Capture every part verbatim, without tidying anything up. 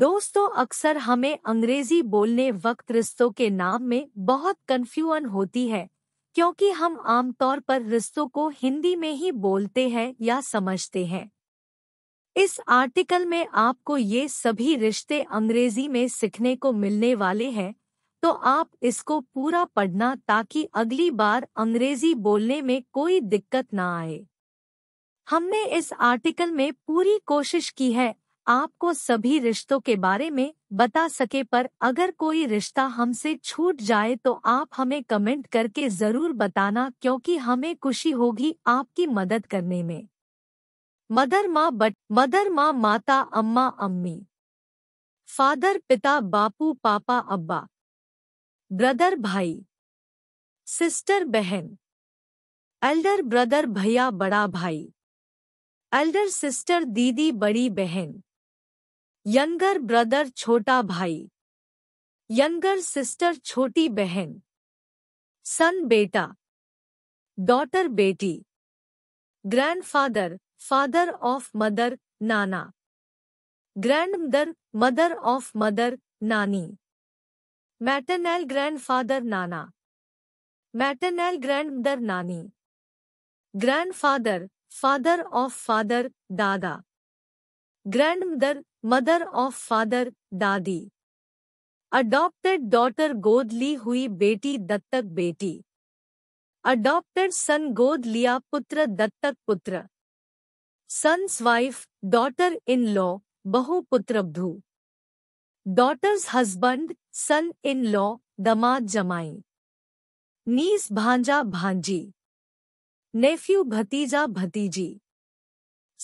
दोस्तों, अक्सर हमें अंग्रेजी बोलने वक्त रिश्तों के नाम में बहुत कन्फ्यूजन होती है, क्योंकि हम आमतौर पर रिश्तों को हिंदी में ही बोलते हैं या समझते हैं। इस आर्टिकल में आपको ये सभी रिश्ते अंग्रेजी में सीखने को मिलने वाले हैं, तो आप इसको पूरा पढ़ना ताकि अगली बार अंग्रेजी बोलने में कोई दिक्कत ना आए। हमने इस आर्टिकल में पूरी कोशिश की है आपको सभी रिश्तों के बारे में बता सके, पर अगर कोई रिश्ता हमसे छूट जाए तो आप हमें कमेंट करके ज़रूर बताना, क्योंकि हमें खुशी होगी आपकी मदद करने में। मदर माँ बट मदर माँ माता अम्मा अम्मी, फादर पिता बापू पापा अब्बा, ब्रदर भाई, सिस्टर बहन, एल्डर ब्रदर भैया बड़ा भाई, एल्डर सिस्टर दीदी बड़ी बहन, यंगर ब्रदर छोटा भाई, यंगर सिस्टर छोटी बहन, सन बेटा, डॉटर बेटी, ग्रैंडफादर फादर ऑफ मदर नाना, ग्रैंडमदर मदर ऑफ मदर नानी, मैटरनल ग्रैंडफादर नाना, मैटरनल ग्रैंडमदर नानी, ग्रैंडफादर फादर ऑफ फादर दादा, ग्रैंडमदर मदर ऑफ फादर दादी, अडॉप्टेड डॉटर गोद ली हुई बेटी दत्तक बेटी, अडॉप्टेड सन गोद लिया पुत्र दत्तक पुत्र, son's wife daughter in law बहु पुत्रवधू, daughter's husband son in law दमाद जमाई, नीस भांजा भांजी, नेफ्यू भतीजा भतीजी,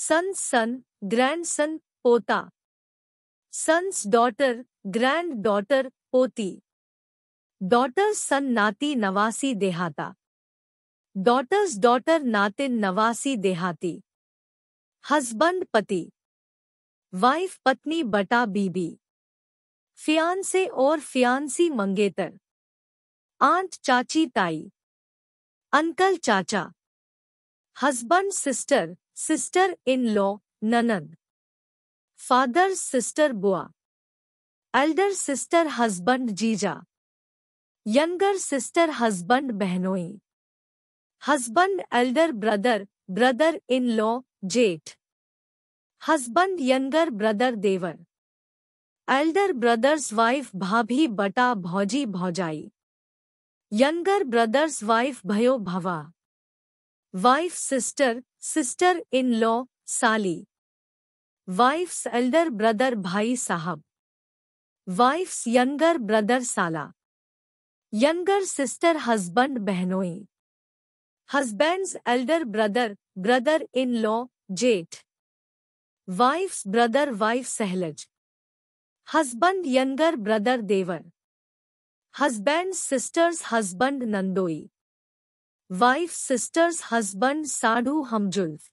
सन्स सन ग्रैंडसन पोता, सन्स डॉटर ग्रैंड डॉटर पोती, डॉटर्स सन नाती नवासी देहाता, डॉटर्स डॉटर नातिन नवासी देहाती, हस्बैंड पति, वाइफ पत्नी बटा बीबी, फियांसे और फियांसी मंगेतर, आंट चाची ताई, अंकल चाचा, husband sister sister in law ननद, फादर सिस्टर बुआ, एल्डर सिस्टर हस्बैंड जीजा, यंगर सिस्टर हस्बैंड बहनोई, husband elder brother brother in law जेठ, हस्बैंड यंगर ब्रदर देवर, एल्डर ब्रदर्स वाइफ भाभी बटा भौजी भौजाई, यंगर ब्रदर्स वाइफ भयो भवा, wife sister sister in law साली, वाइफ्स एल्डर ब्रदर भाई साहब, वाइफ्स यंगर ब्रदर साला, यंगर सिस्टर हस्बैंड बहनोई, husband's elder brother brother in law जेठ, वाइफ्स ब्रदर वाइफ सहलज, हस्बैंड यंगर ब्रदर देवर, हस्बैंड्स सिस्टर्स हस्बैंड नंदोई, वाइफ सिस्टर्स हस्बैंड साढ़ू हमजुल्फ,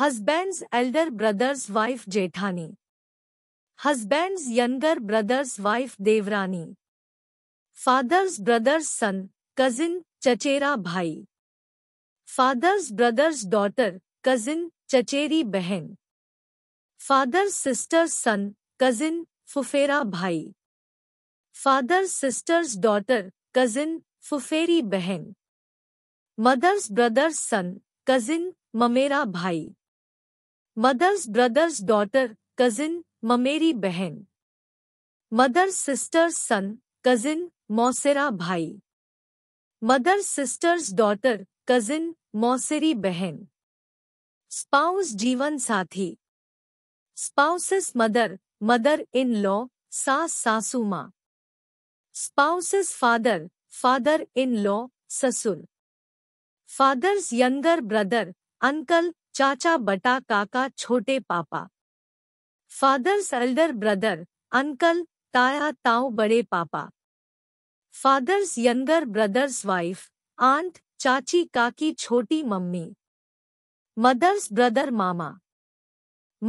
हस्बैंड्स एल्डर ब्रदर्स वाइफ जेठानी, हस्बैंड्स यंगर ब्रदर्स वाइफ देवरानी, फादर्स ब्रदर्स सन कजिन चचेरा भाई, फादर्स ब्रदर्स डॉटर कजिन चचेरी बहन, फादर्स सिस्टर्स सन कजिन फुफेरा भाई, फादर्स सिस्टर्स डॉटर कजिन फुफेरी बहन, मदर्स ब्रदर्स सन कजिन ममेरा भाई, मदर्स ब्रदर्स डॉटर कजिन ममेरी बहन, मदर्स सिस्टर्स सन कजिन मौसेरा भाई, मदर्स सिस्टर्स डॉटर कजिन मौसेरी बहन, स्पाउस जीवन साथी, spouse's mother mother in law सास सासू माँ, spouse's father father in law ससुर, फादर्स यंगर ब्रदर अंकल चाचा बटा काका छोटे पापा, फादर्स एल्डर ब्रदर अंकल ताया ताऊ बड़े पापा, father's younger brother's wife aunt चाची काकी छोटी मम्मी, मदर्स ब्रदर मामा,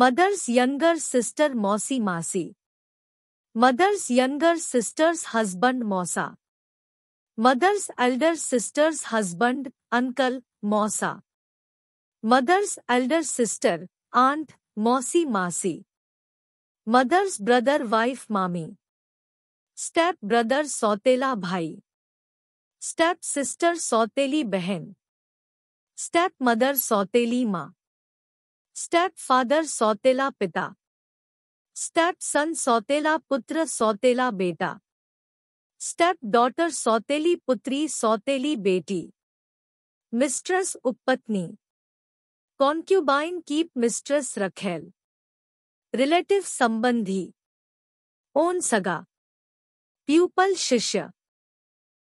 मदर्स यंगर सिस्टर मौसी मासी, मदर्स यंगर सिस्टर्स हस्बैंड मौसा, mother's elder sister's husband uncle मौसा, मदर्स एल्डर सिस्टर आंट मौसी मासी, मदर्स ब्रदर वाइफ मामी, स्टेप ब्रदर सौतेला भाई, स्टेप सिस्टर सौतेली बहन, स्टेप मदर सौतेली माँ, स्टेप फादर सौतेला पिता, स्टेप सन सौतेला पुत्र सौतेला बेटा, स्टेप डॉटर सौतेली पुत्री सौतेली बेटी, मिस्ट्रेस उपपत्नी, कॉन्क्यूबाइन कीप मिस्ट्रेस रखेल, रिलेटिव संबंधी, ओन सगा, प्यूपल शिष्य।